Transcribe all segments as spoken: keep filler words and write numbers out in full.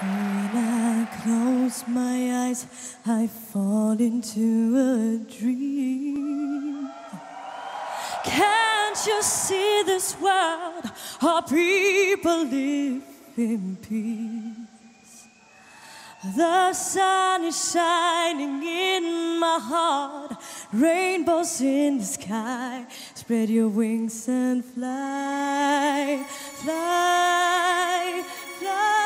When I close my eyes, I fall into a dream. Can't you see this world? Our people live in peace. The sun is shining in my heart, rainbows in the sky. Spread your wings and fly, fly, fly.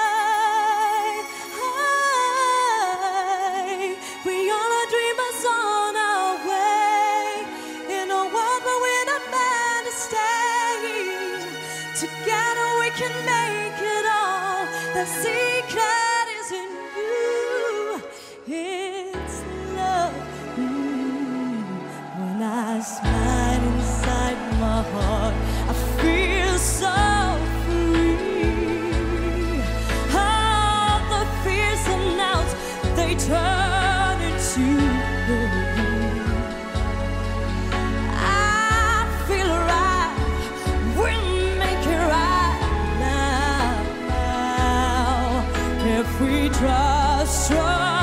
Together we can make it all. The secret is in you. It's love. Mm. When I smile inside my heart, I feel so free. All the fears and doubts, they turn into love. I feel alive. We're if we trust, trust.